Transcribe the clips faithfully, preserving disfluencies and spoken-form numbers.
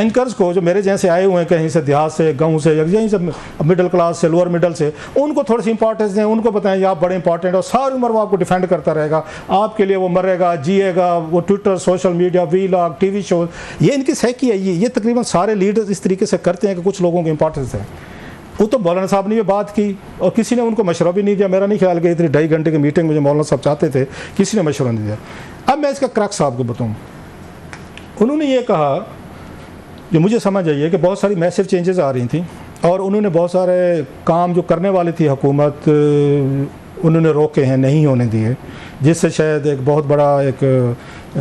Anchors को जो मेरे जैसे आए हुए हैं कहीं से देहात से, गांव से, यहीं से मिडिल क्लास से, लोअर मिडिल से, उनको थोड़ी सी इंपॉर्टेंस दें, उनको बताएं आप बड़े इंपॉर्टेंट और सारी उम्र वो आपको डिफेंड करता रहेगा, आपके लिए वो मरेगा जिएगा, वो Twitter, social media, vlog, T V show, ये इनकी सहकी है। ये ये तकरीबन सारे लीडर्स इस तरीके से करते हैं कि कुछ लोगों की इंपॉर्टेंस है। वो तो मौलाना साहब ने ये बात की और किसी ने उनको मशवरा भी नहीं दिया। मेरा नहीं ख्याल कि इतनी ढाई घंटे की मीटिंग में जो मौलाना साहब चाहते थे किसी ने मशवरा नहीं दिया। अब मैं इसका क्रक्स आपको बताऊं, उन्होंने ये कहा जो मुझे समझ आइए कि बहुत सारी मैसिव चेंजेस आ रही थी और उन्होंने बहुत सारे काम जो करने वाली थी हुकूमत उन्होंने रोके हैं, नहीं होने दिए, जिससे शायद एक बहुत बड़ा एक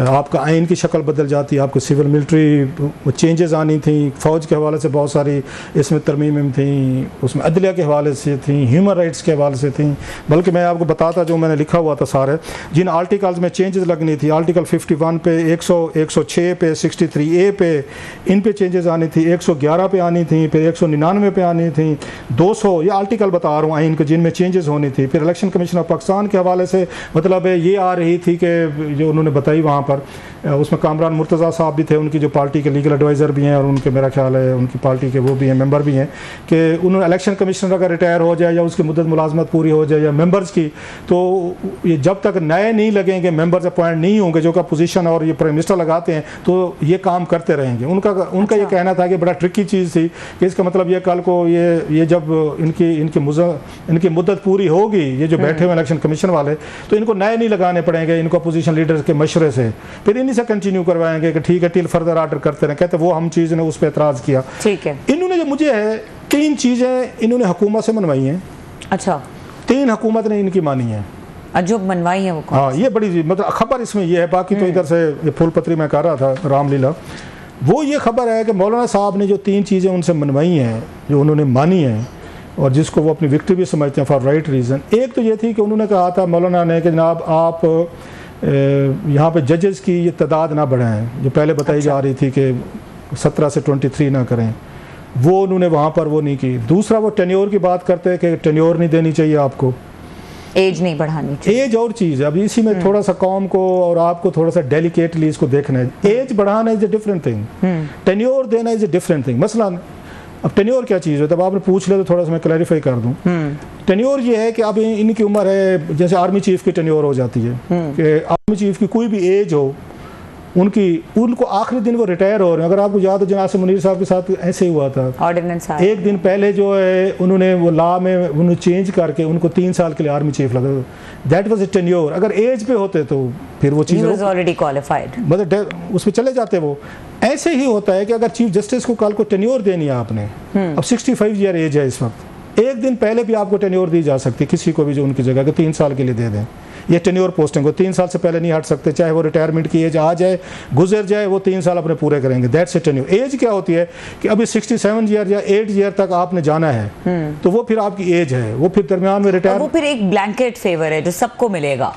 आपका आइन की शक्ल बदल जाती, आपको सिविल मिलिट्री चेंजेस आनी थी, फ़ौज के हवाले से बहुत सारी इसमें तरमीम थी, उसमें अदलिया के हवाले से थी, ह्यूमन राइट्स के हवाले से थी। बल्कि मैं आपको बताता जो मैंने लिखा हुआ था सारे जिन आर्टिकल्स में चेंजेस लगनी थी, आर्टिकल फिफ्टी वन पे, एक सौ एक सौ छः पे, सिक्सटी थ्री ए पे, इन पे चेंजेस आनी थी, एक सौ ग्यारह पे आनी थी, फिर एक सौ निन्यानवे पे आनी थी, दो सौ ये आर्टिकल बता रहा हूँ आइन को जिनमें चेंजेस होनी थी। फिर इलेक्शन कमीशन ऑफ पाकिस्तान के हवाले से मतलब ये आ रही थी कि जो उन्होंने बताई वहाँ पर, उसमें कामरान मुर्तज़ा साहब भी थे, उनकी जो पार्टी के लीगल एडवाइज़र भी हैं और उनके मेरा ख्याल है उनकी पार्टी के वो भी हैं, मेंबर भी हैं, कि उन्होंने इलेक्शन कमिश्नर अगर रिटायर हो जाए या उसकी मुद्दत मुलाजमत पूरी हो जाए या मेंबर्स की, तो ये जब तक नए नहीं लगेंगे मेंबर्स अपॉइंट नहीं होंगे जो का पोजीशन और ये प्राइम मिनिस्टर लगाते हैं तो ये काम करते रहेंगे। उनका उनका ये कहना था कि बड़ा ट्रिकी चीज़ थी कि इसका मतलब ये कल को ये ये जब इनकी इनकी इनकी मुद्दत पूरी होगी, ये जो बैठे हुए इलेक्शन कमीशन वाले, तो इनको नए नहीं लगाने पड़ेंगे, इनको अपोजिशन लीडर्स के मशवरे से, फिर इन्हीं से कंटिन्यू करवाएंगे कि ठीक है टिल फर्दर आर्डर करते रहे। कहते वो हम चीज़ ने उस पर एतराज़ किया। ठीक है, इन्होंने जो मुझे है तीन चीज़ें इन्होंने हुकूमत से मनवाई हैं। अच्छा, तीन हुकूमत ने इनकी मानी है, अजूब मनवाई है वो। हाँ, ये बड़ी मतलब खबर इसमें ये है। बाकी तो इधर से फूलपत्री में कह रहा था रामलीला, वो ये खबर है कि मौलाना साहब ने जो तीन चीज़ें उनसे मनवाई हैं, जो उन्होंने मानी हैं और जिसको वो अपनी विक्ट्री भी समझते हैं फॉर राइट रीज़न, एक तो ये थी कि उन्होंने कहा था मौलाना ने कि जनाब आप यहाँ पे जजेस की ये तादाद ना बढ़ाएं जो पहले बताई जा रही थी कि सत्रह से ट्वेंटी थ्री ना करें, वो उन्होंने वहाँ पर वो नहीं की। दूसरा वो टेन्योर की बात करते हैं कि टेन्योर नहीं देनी चाहिए आपको, एज नहीं बढ़ानी चाहिए। एज और चीज़ है, अब इसी में थोड़ा सा कौम को और आपको थोड़ा सा डेलिकेटली इसको देखना है। एज बढ़ाना is a different thing, tenure देना इज़ ए डिफरेंट थिंग। मसलन अब टेन्योर क्या चीज़ है, तब आपने पूछ लिया तो थोड़ा सा मैं क्लैरिफाई कर दूं। टेन्योर ये है कि अब इनकी उम्र है, जैसे आर्मी चीफ की टेन्योर हो जाती है कि आर्मी चीफ की कोई भी एज हो उनकी, उनको आखिरी दिन वो रिटायर हो रहे हैं। अगर आपको याद हो जनाब मुनीर साहब के साथ ऐसे ही हुआ था, ऑर्डिनेंस एक दिन पहले जो है उन्होंने वो लॉ में उन्होंने चेंज करके उनको तीन साल के लिए आर्मी चीफ लगा। That was a tenure. अगर एज पे होते तो फिर वो चीज़ ऑलरेडी क्वालिफाइड, मतलब उस पर चले जाते। वो ऐसे ही होता है कि अगर चीफ जस्टिस को कल को टेन्योर देनी है आपने, अब सिक्सटी फाइव ईयर एज है इस वक्त, एक दिन पहले भी आपको टेन्योर दी जा सकती है किसी को भी जो उनकी जगह के तीन साल के लिए दे दें। ये टेन्योर पोस्टिंग को तीन साल से पहले नहीं हट सकते, चाहे वो रिटायरमेंट की एज आ जाए गुजर जाए, वो तीन साल अपने पूरे करेंगे। That's a tenure. एज क्या होती है कि अभी सिक्सटी सेवन ईयर या एट ईयर तक आपने जाना है तो वो फिर आपकी एज है, वो फिर दरमियान में रिटायर, वो फिर एक ब्लैंकेट फेवर है जो सबको मिलेगा,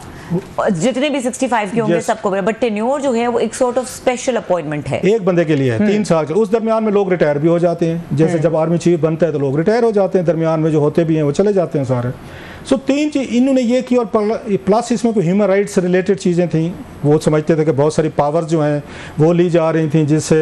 जितने भी सिक्सटी फाइव के होंगे yes. सबको मिलेगा। बट टेन्योर जो है वो एक सॉर्ट ऑफ स्पेशल अपॉइंटमेंट है, एक बंदे के लिए है तीन साल के। उस दरमियान में लोग रिटायर भी हो जाते हैं, जैसे जब आर्मी चीफ बनता है तो लोग रिटायर हो जाते हैं, दरमियान में जो होते भी हैं वो चले जाते हैं सारे। सो so, तीन चीज़ इन्होंने ये की और प्लस इसमें कोई ह्यूमन राइट्स रिलेटेड चीज़ें थी। वो समझते थे कि बहुत सारी पावर्स जो हैं वो ली जा रही थी जिससे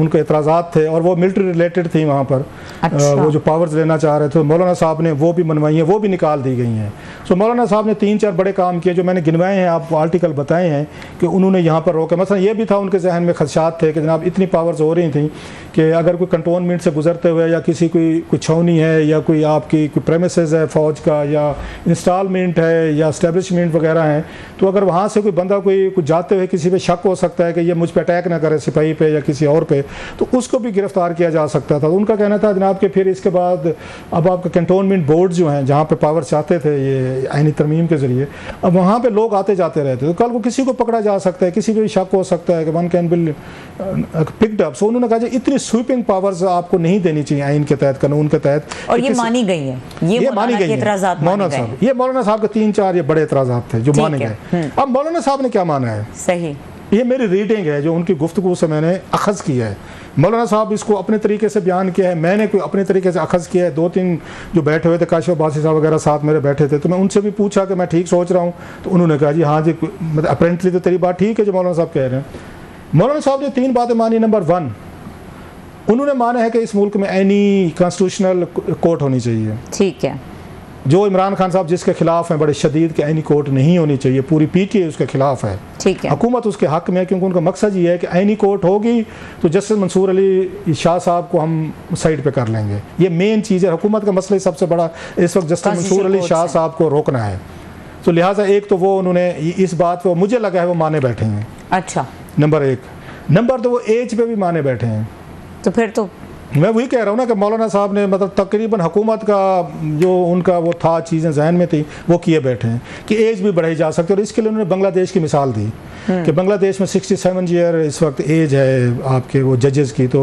उनको एतराज़ात थे और वो मिलिट्री रिलेटेड थी वहाँ पर। अच्छा। वो जो पावर्स लेना चाह रहे थे मौलाना साहब ने वो भी मनवाई हैं, वो भी निकाल दी गई हैं। सो मौलाना साहब ने तीन चार बड़े काम किए जो मैंने गिनवाए हैं, आप आर्टिकल बताए हैं कि उन्होंने यहाँ पर रोका। मसलन ये भी था उनके जहन में खदशात थे कि जनाब इतनी पावर्स हो रही थी कि अगर कोई कंटोनमेंट से गुजरते हुए या किसी कोई कोई छावनी है या कोई आपकी कोई प्रेमिसेस है फ़ौज का या इंस्टॉलमेंट है या एस्टेब्लिशमेंट वगैरह हैं, तो अगर वहाँ से कोई बंदा कोई कुछ जाते हुए किसी पे शक हो सकता है कि ये मुझ पे अटैक ना करे सिपाही पे या किसी और पे, तो उसको भी गिरफ्तार किया जा सकता था। तो उनका कहना था जनाब के फिर इसके बाद अब आपका कंटोनमेंट बोर्ड जो हैं जहाँ पे पावर चाहते थे ये आईनी तरमीम के ज़रिए, अब वहाँ पे लोग आते जाते रहते तो कल को किसी को पकड़ा जा सकता है, किसी पर भी शक हो सकता है कि one can be picked up. So उन्होंने कहा इतनी स्वीपिंग पावर्स आपको नहीं देनी चाहिए आइन के तहत, कानून के तहत। और ये मानी गई है, ये मानी गई है मौलाना साहब, ये मौलाना साहब के तीन चार ये बड़े एतराज़ात थे जो माने गए। अब मौलाना साहब ने क्या माना है, सही ये मेरी रीडिंग है जो उनकी गुफ्तगू से मैंने अखज़ किया है। मौलाना साहब इसको अपने तरीके से बयान किया है, मैंने कोई अपने तरीके से अखज़ किया है। दो तीन जो बैठे हुए थे काशिफ बासित साहब वगैरह साथ मेरे बैठे थे, तो मैं उनसे भी पूछा कि मैं ठीक सोच रहा हूँ, तो उन्होंने कहा जी हाँ जी, मतलब अपेरेंटली तो तेरी बात ठीक है जो मौलाना साहब कह रहे हैं। मौलाना साहब ने तीन बातें मानी। नंबर वन, उन्होंने माना है कि इस मुल्क में एनी कॉन्स्टिट्यूशनल कोर्ट होनी चाहिए। ठीक है, जो इमरान खान साहब जिसके खिलाफ हैं बड़े शदीद के, आइनी कोर्ट नहीं होनी चाहिए, पूरी पीटीआई उसके खिलाफ है। ठीक है, हुकूमत उसके हक में है क्योंकि उनका मकसद ये है कि आइनी कोर्ट होगी तो जस्टिस मंसूर अली शाह साहब को हम साइड पे कर लेंगे। ये मेन चीज़ है, हुकूमत का मसला सबसे बड़ा इस वक्त जस्टिस मंसूर अली शाह साहब को रोकना है। तो लिहाजा एक तो वो उन्होंने इस बात पर मुझे लगा है वो माने बैठे हैं। अच्छा, नंबर एक। नंबर दो, वो एज पे भी माने बैठे हैं। तो फिर तो मैं वही कह रहा हूँ ना कि मौलाना साहब ने मतलब तकरीबन हुकूमत का जो उनका वो था, चीज़ें जहन में थी, वो किए बैठे हैं कि एज भी बढ़ाई जा सकती है। और इसके लिए उन्होंने बांग्लादेश की मिसाल दी कि बांग्लादेश में सड़सठ ईयर इस वक्त एज है आपके वो जजेस की। तो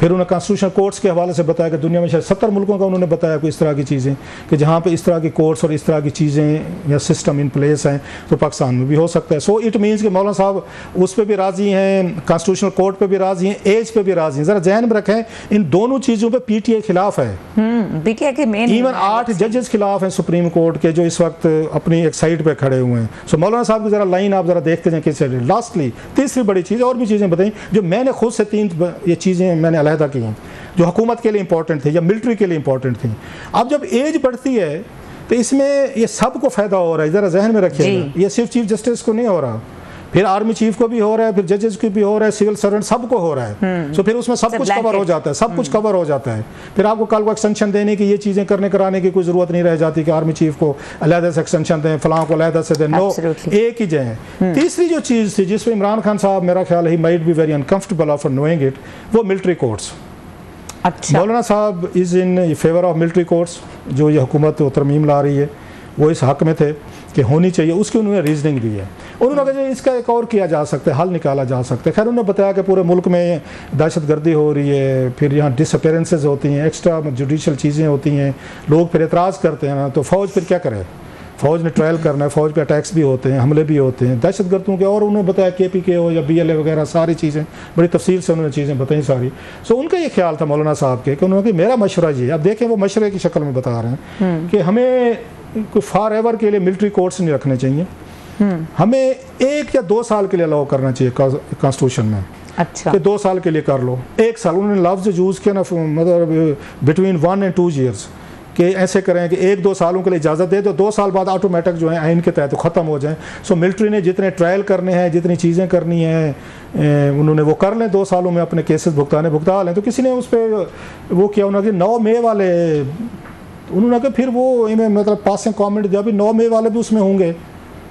फिर उन्होंने कॉन्स्टिट्यूशनल कोर्ट्स के हवाले से बताया कि दुनिया में शायद सत्तर मुल्कों का उन्होंने बताया कोई इस तरह की चीज़ें कि जहाँ पर इस तरह के कोर्ट्स और इस तरह की चीज़ें या सिस्टम इन प्लेस हैं तो पाकिस्तान में भी हो सकता है। सो इट मीन्स कि मौलाना साहब उस पर भी राज़ी हैं, कॉन्स्टिट्यूशनल कोर्ट पर भी राज़ी हैं, एज पर भी राज़ी हैं। ज़रा जहन में रखें इन दोनों चीज़ों पे पीटीआई खिलाफ है, पीटीआई के मेन इवन आठ जजेस खिलाफ हैं सुप्रीम कोर्ट के जो इस वक्त अपनी एक साइड पे खड़े हुए हैं। सो मौलाना साहब की जरा लाइन आप जरा देखते जाएं किस साइड। लास्टली तीसरी बड़ी चीज़, और भी चीज़ें बताई जो मैंने खुद से तीन ये चीज़ें मैंने अलहदा की हैं जो हुकूमत के लिए इंपॉर्टेंट थी या मिलिट्री के लिए इंपॉर्टेंट थी। अब जब एज बढ़ती है तो इसमें ये सबको फ़ायदा हो रहा है, ज़रा जहन में रखिएगा। ये सिर्फ चीफ जस्टिस को नहीं हो रहा, फिर आर्मी चीफ को भी हो रहा है, फिर जजेस को भी हो रहा है, सिविल सर्वेंट सबको हो रहा है। सो फिर उसमें सब कुछ कवर हो जाता है, सब कुछ कवर हो जाता है। फिर आपको कल को एक्सटेंशन देने की ये चीज़ें करने कराने की कोई ज़रूरत नहीं रह जाती कि आर्मी चीफ को अलहदा से एक्सटेंशन दें, फलां को अलहदा से दें। नो, एक ही जगह। तीसरी जो चीज़ थी जिस पर इमरान खान साहब मेरा ख्याल ही might be very uncomfortable of knowing it, वो मिलिट्री कोर्ट्स। अच्छा, मौलाना साहब is in favour of military courts, जो ये हुकूमत तरमीम ला रही है वो इस हक़ में थे कि होनी चाहिए। उसकी उन्होंने रीजनिंग दी है, उन्होंने कहा इसका एक और किया जा सकता है, हल निकाला जा सकता है। खैर, उन्होंने बताया कि पूरे मुल्क में दहशतगर्दी हो रही है, फिर यहाँ डिसअपेयरेंसेज होती हैं, एक्स्ट्रा जुडिशल चीज़ें होती हैं, लोग फिर एतराज़ करते हैं ना, तो फ़ौज फिर क्या करे, फ़ौज ने ट्रायल करना है, फ़ौज पे अटैक्स भी होते हैं, हमले भी होते हैं दहशतगर्दों के। और उन्होंने बताया केपीके हो या बीएलए वगैरह सारी चीज़ें बड़ी तफसील से उन्होंने चीज़ें बताई सारी। सो उनका ये ख्याल था मौलाना साहब के कि उन्होंने कहा मेरा मशवरा ये, अब देखें वो मशवरे की शक्ल में बता रहे हैं कि हमें फार एवर के लिए मिलिट्री कोर्ट्स नहीं रखने चाहिए, हमें एक या दो साल के लिए अलाउ करना चाहिए कॉन्स्टिट्यूशन में। अच्छा, कि दो साल के लिए कर लो, एक साल उन्होंने लफ्ज़ यूज़ किया ना, मतलब between one and two years, कि ऐसे करें कि एक दो सालों के लिए इजाज़त दे दो, दो साल बाद ऑटोमेटिक जो है आइन के तहत तो ख़त्म हो जाएँ। सो मिलिट्री ने जितने ट्रायल करने हैं, जितनी चीज़ें करनी हैं, उन्होंने वो कर लें, दो सालों में अपने केसेस भुगताने भुगता लें। तो किसी ने उस पर वो किया, उन्होंने कि नौ मई वाले, उन्होंने कहा फिर वो इन्हें मतलब पासिंग कमेंट दिया भी नौ मई वाले भी उसमें होंगे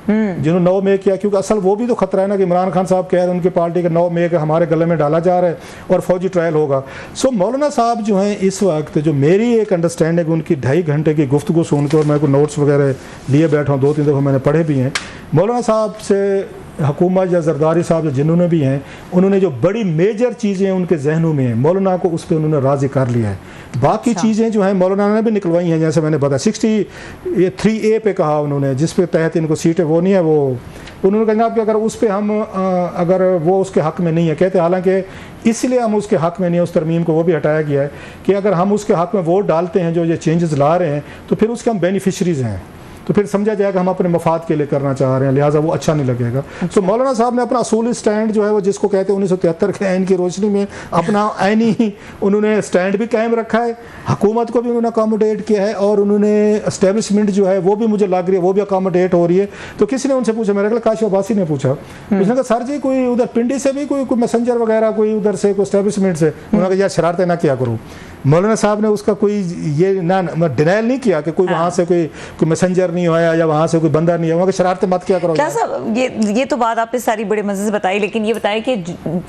जिन्होंने नौ मई किया, क्योंकि असल वो भी तो खतरा है ना कि इमरान खान साहब कह रहे हैं उनकी पार्टी का नौ मई का हमारे गले में डाला जा रहा है और फौजी ट्रायल होगा। सो मौलाना साहब जो हैं इस वक्त जो मेरी एक अंडरस्टैंडिंग उनकी ढाई घंटे की गुफ्तगू सुनकर, और मैं को नोट्स वगैरह लिए बैठा हूँ, दो तीन दफ़ा मैंने पढ़े भी हैं, मौलाना साहब से हुकूमत या जरदारी साहब जिन्होंने भी हैं, उन्होंने जो बड़ी मेजर चीज़ें उनके जहनों में हैं मौलाना को उस पर उन्होंने राज़ी कर लिया है। बाकी चीज़ें जो हैं मौलाना ने भी निकलवाई हैं, जैसे मैंने बताया सिक्सटी ये थ्री ए पे कहा उन्होंने, जिसके तहत इनको सीटें वो नहीं है, वो उन्होंने कहा कि अगर उस पर हम अगर वो उसके हक़ में नहीं है, कहते हालांकि इसलिए हम उसके हक़ में नहीं है, उस तरमीम को वो भी हटाया गया है कि अगर हम उसके हक़ में वोट डालते हैं जो ये चेंजेस ला रहे हैं तो फिर उसके हम बेनिफिशरीज़ हैं, तो फिर समझा जाएगा हम अपने मफाद के लिए करना चाह रहे हैं, लिहाजा वो अच्छा नहीं लगेगा। सो अच्छा। so, मौलाना साहब ने अपना असूली स्टैंड जो है वो जिसको कहते हैं उन्नीस सौ तिहत्तर के आइन की रोशनी में अपना आइनी उन्होंने स्टैंड भी कायम रखा है, हुकूमत को भी उन्होंने अकोमोडेट किया है, और उन्होंने इस्टेबलिशमेंट जो है वो भी मुझे लग रही है वो भी अकोमोडेट हो रही है। तो किसी ने उनसे पूछा, मेरे ख्याल काशिफ बासित ने पूछा, उसने कहा सर जी कोई उधर पिंडी से भी कोई कोई मैसेंजर वगैरह कोई उधर से कोई इस्टेबलिशमेंट से, उन्होंने कहा यार शरारतें ना किया करो। मौलाना साहब ने उसका कोई ये ना डिनाइल नहीं किया कि कोई वहाँ से कोई कोई मैसेंजर नहीं होया या वहाँ से कोई बंदा नहीं हुआ, शरारतें मत किया करो। क्या साहब ये ये तो बात आपने सारी बड़े मजे से बताई, लेकिन ये बताएं कि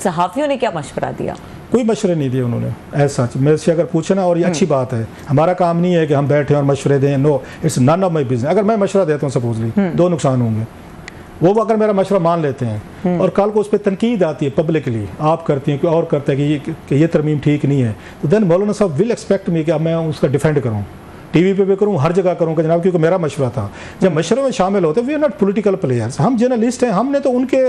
सहाफ़ियों ने क्या मशवरा दिया? कोई मशवरे नहीं दिए उन्होंने ऐसा मेरे से अगर पूछे ना, और ये अच्छी बात है, हमारा काम नहीं है कि हम बैठे और मशवरे दें। No, it's none of my business. अगर मैं मशवरा देता हूँ सपोजली दो नुकसान होंगे, वो अगर मेरा मशवरा मान लेते हैं और कल को उस पर तनकीद आती है पब्लिकली, आप करती हैं कोई और करता है कि ये कि ये तरमीम ठीक नहीं है, तो देन मौलाना साहब विल एक्सपेक्ट मी कि अब मैं उसका डिफेंड करूँ, टीवी पे भी करूँ, हर जगह करूँगा जनाब, क्योंकि मेरा मशवरा था। जब मशवरे में शामिल होते we are not political players, हम जर्नलिस्ट हैं, हमने तो उनके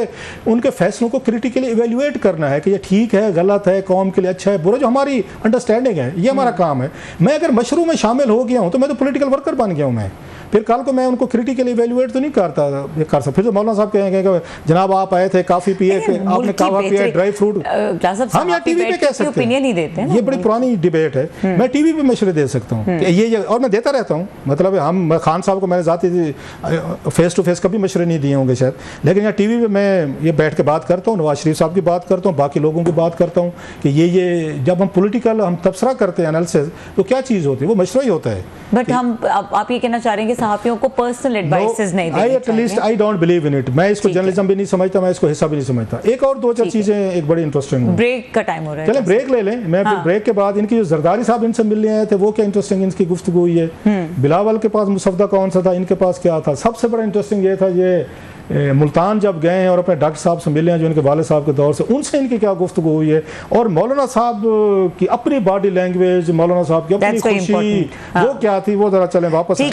उनके फैसलों को क्रिटिकली इवेल्यूएट करना है कि ये ठीक है, गलत है, कौम के लिए अच्छा है, बुरा, जो हमारी अंडरस्टैंडिंग है, ये हमारा काम है। मैं अगर मशरू में शामिल हो गया हूँ तो मैं तो पोलिटिकल वर्कर बन गया हूँ, मैं फिर कल को मैं उनको क्रिटिकली इवेल्युएट तो नहीं करता कर सकता। फिर तो मौलाना साहब कहेंगे कि जनाब आप आए थे, काफ़ी पिए, आपने कावा पिया, ड्राई फ्रूट, हम यहाँ टीवी पे कह सकते हैं, ये बड़ी पुरानी डिबेट है। मैं टीवी पे मशवरे दे सकता हूँ ये, और मैं देता रहता हूँ, मतलब हम खान साहब को मैंने जाती फेस टू फेस कभी मशवरे नहीं दिए होंगे शायद, लेकिन यहाँ टी वी पर मैं ये बैठ के बात करता हूँ, नवाज शरीफ साहब की बात करता हूँ, बाकी लोगों की बात करता हूँ कि ये ये जब हम पोलिटिकल हम तबसरा करते हैं एनालिसिस तो क्या चीज़ होती है, वो मशवरा ही होता है। बट हम आप ये कहना चाह रहे हैं साहबियों को पर्सनल एडवाइसेस नहीं देनी चाहिए। I at least I don't believe in it, मैं इसको जर्नलिज्म भी नहीं समझता, मैं इसको हिस्सा भी नहीं समझता। एक और दो चार चीजें एक बड़ी इंटरेस्टिंग, ब्रेक का टाइम हो रहा है, चलें ब्रेक ले लें। मैं फिर ब्रेक के बाद इनकी जो जरदारी साहब इनसे मिलने आए थे वो क्या इंटरेस्टिंग इनकी गुफ्तगू हुई है, बिलावल के पास मुसवदा कौन सा था, इनके पास क्या था। सबसे बड़ा इंटरेस्टिंग ये था, ये मुल्तान जब गए हैं और अपने डॉक्टर साहब से मिले हैं जो इनके वाले साहब के दौर से, उनसे इनकी क्या गुफ्तगू हुई है, और मौलाना साहब की अपनी बॉडी लैंग्वेज, मौलाना साहब की अपनी खुशी, वो क्या थी, वो जरा चलें वापस।